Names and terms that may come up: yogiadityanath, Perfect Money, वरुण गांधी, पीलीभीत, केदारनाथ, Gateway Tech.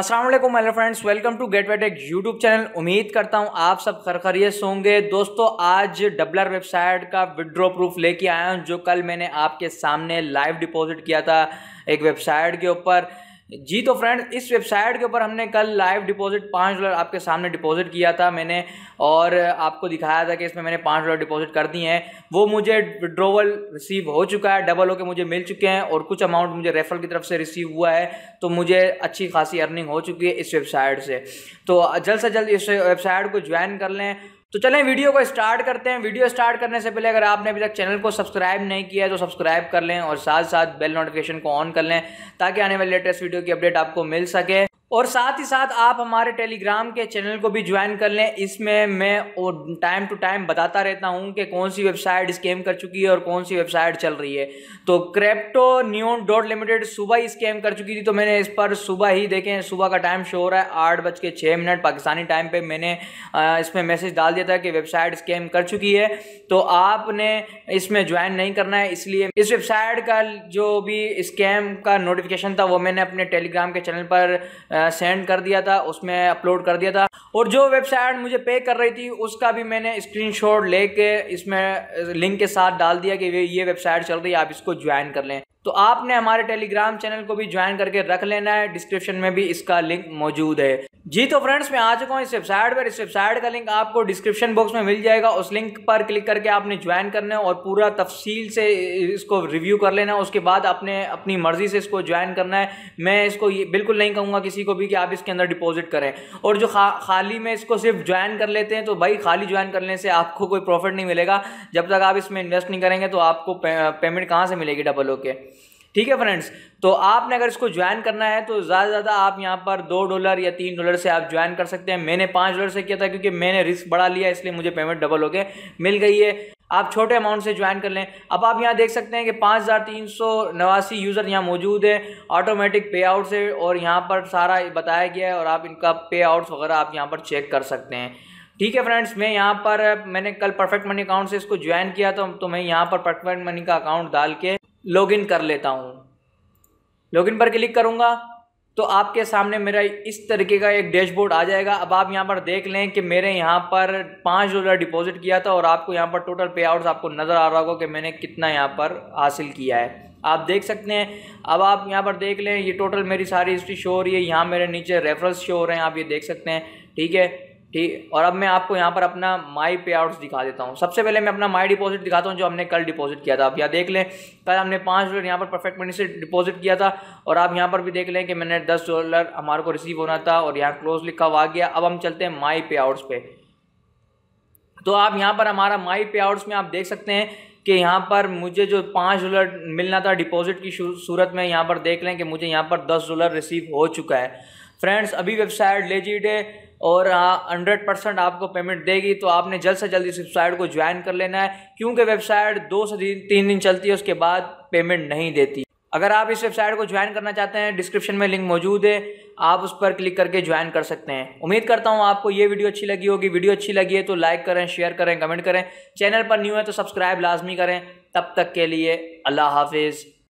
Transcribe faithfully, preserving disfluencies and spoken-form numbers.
अस्सलाम वालेकुम hello friends, welcome to gateway take YouTube channel. उम्मीद करता हूँ आप सब खैरियत से होंगे। दोस्तों, आज डबलर वेबसाइट का विड्रॉ प्रूफ लेके आया हूँ, जो कल मैंने आपके सामने लाइव डिपॉजिट किया था एक वेबसाइट के ऊपर। जी तो फ्रेंड्स, इस वेबसाइट के ऊपर हमने कल लाइव डिपॉजिट पाँच डॉलर आपके सामने डिपॉजिट किया था मैंने, और आपको दिखाया था कि इसमें मैंने पाँच डॉलर डिपॉजिट कर दिए हैं। वो मुझे विड्रोवल रिसीव हो चुका है, डबल होके मुझे मिल चुके हैं, और कुछ अमाउंट मुझे रेफरल की तरफ से रिसीव हुआ है। तो मुझे अच्छी खासी अर्निंग हो चुकी है इस वेबसाइट से। तो जल्द से जल्द इस वेबसाइट को ज्वाइन कर लें। तो चलें वीडियो को स्टार्ट करते हैं। वीडियो स्टार्ट करने से पहले अगर आपने अभी तक चैनल को सब्सक्राइब नहीं किया है तो सब्सक्राइब कर लें, और साथ साथ बेल नोटिफिकेशन को ऑन कर लें ताकि आने वाले लेटेस्ट वीडियो की अपडेट आपको मिल सके। और साथ ही साथ आप हमारे टेलीग्राम के चैनल को भी ज्वाइन कर लें। इसमें मैं और टाइम टू टाइम बताता रहता हूं कि कौन सी वेबसाइट स्कैम कर चुकी है और कौन सी वेबसाइट चल रही है। तो क्रिप्टो न्योन डॉट लिमिटेड सुबह ही स्कैम कर चुकी थी, तो मैंने इस पर सुबह ही, देखें सुबह का टाइम शो हो रहा है आठ बज के छः मिनट पाकिस्तानी टाइम पर, मैंने इसमें मैसेज डाल दिया था कि वेबसाइट स्कैम कर चुकी है। तो आपने इसमें ज्वाइन नहीं करना है, इसलिए इस वेबसाइट का जो भी स्कैम का नोटिफिकेशन था वो मैंने अपने टेलीग्राम के चैनल पर सेंड कर दिया था, उसमें अपलोड कर दिया था। और जो वेबसाइट मुझे पे कर रही थी उसका भी मैंने स्क्रीनशॉट लेके इसमें लिंक के साथ डाल दिया कि ये वेबसाइट चल रही है, आप इसको ज्वाइन कर लें। तो आपने हमारे टेलीग्राम चैनल को भी ज्वाइन करके रख लेना है, डिस्क्रिप्शन में भी इसका लिंक मौजूद है। जी तो फ्रेंड्स, मैं आ चुका हूँ इस वेबसाइट पर। इस वेबसाइट का लिंक आपको डिस्क्रिप्शन बॉक्स में मिल जाएगा, उस लिंक पर क्लिक करके आपने ज्वाइन करना है और पूरा तफसील से इसको रिव्यू कर लेना है। उसके बाद आपने अपनी मर्जी से इसको ज्वाइन करना है। मैं इसको ये बिल्कुल नहीं कहूँगा किसी को भी कि आप इसके अंदर डिपॉजिट करें। और जो खा, खाली में इसको सिर्फ ज्वाइन कर लेते हैं, तो भाई खाली ज्वाइन करने से आपको कोई प्रॉफिट नहीं मिलेगा। जब तक आप इसमें इन्वेस्ट नहीं करेंगे तो आपको पेमेंट कहाँ से मिलेगी डबल होके। ठीक है फ्रेंड्स, तो आपने अगर इसको ज्वाइन करना है तो ज़्यादा से ज़्यादा आप यहाँ पर दो डॉलर या तीन डॉलर से आप ज्वाइन कर सकते हैं। मैंने पाँच डॉलर से किया था क्योंकि मैंने रिस्क बढ़ा लिया, इसलिए मुझे पेमेंट डबल हो गए मिल गई है। आप छोटे अमाउंट से ज्वाइन कर लें। अब आप यहाँ देख सकते हैं कि पाँच हज़ार तीन सौ नवासी यूज़र यहाँ मौजूद है ऑटोमेटिक पे आउट से, और यहाँ पर सारा बताया गया है, और आप इनका पे आउट्स वगैरह आप यहाँ पर चेक कर सकते हैं। ठीक है फ्रेंड्स, मैं यहाँ पर मैंने कल परफेक्ट मनी अकाउंट से इसको ज्वाइन किया था, तो मैं यहाँ पर परफेक्ट मनी का अकाउंट डाल के लॉगिन कर लेता हूँ। लॉगिन पर क्लिक करूँगा तो आपके सामने मेरा इस तरीके का एक डैशबोर्ड आ जाएगा। अब आप यहाँ पर देख लें कि मेरे यहाँ पर पाँच डॉलर डिपॉजिट किया था, और आपको यहाँ पर टोटल पे आउट्स आपको नज़र आ रहा होगा कि मैंने कितना यहाँ पर हासिल किया है, आप देख सकते हैं। अब आप यहाँ पर देख लें, ये टोटल मेरी सारी हिस्ट्री शो हो रही है। यहाँ मेरे नीचे रेफरल्स शो हो रहे हैं, आप ये देख सकते हैं। ठीक है, ठीक। और अब मैं आपको यहाँ पर अपना माई पे आउट्स दिखा देता हूँ। सबसे पहले मैं अपना माई डिपॉजिट दिखाता हूँ जो हमने कल डिपॉजिट किया था। आप यहाँ देख लें, कल हमने पाँच डॉलर यहाँ पर परफेक्ट मनी से डिपॉजिट किया था, और आप यहाँ पर भी देख लें कि मैंने दस डॉलर हमारे को रिसीव होना था, और यहाँ क्लोज लिखा हुआ आ गया। अब हम चलते हैं माई पे आउट्स पे। तो आप यहाँ पर हमारा माई पे आउट्स में आप देख सकते हैं कि यहाँ पर मुझे जो पाँच डॉलर मिलना था डिपॉजिट की सूरत में, यहाँ पर देख लें कि मुझे यहाँ पर दस डॉलर रिसीव हो चुका है। फ्रेंड्स, अभी वेबसाइट लेजिट है और हंड्रेड परसेंट आपको पेमेंट देगी, तो आपने जल्द से जल्द इस वेबसाइट को ज्वाइन कर लेना है, क्योंकि वेबसाइट दो से तीन दिन चलती है, उसके बाद पेमेंट नहीं देती। अगर आप इस वेबसाइट को ज्वाइन करना चाहते हैं, डिस्क्रिप्शन में लिंक मौजूद है, आप उस पर क्लिक करके ज्वाइन कर सकते हैं। उम्मीद करता हूं आपको ये वीडियो अच्छी लगी होगी। वीडियो अच्छी लगी है तो लाइक करें, शेयर करें, कमेंट करें। चैनल पर न्यू है तो सब्सक्राइब लाजमी करें। तब तक के लिए अल्लाह हाफिज़।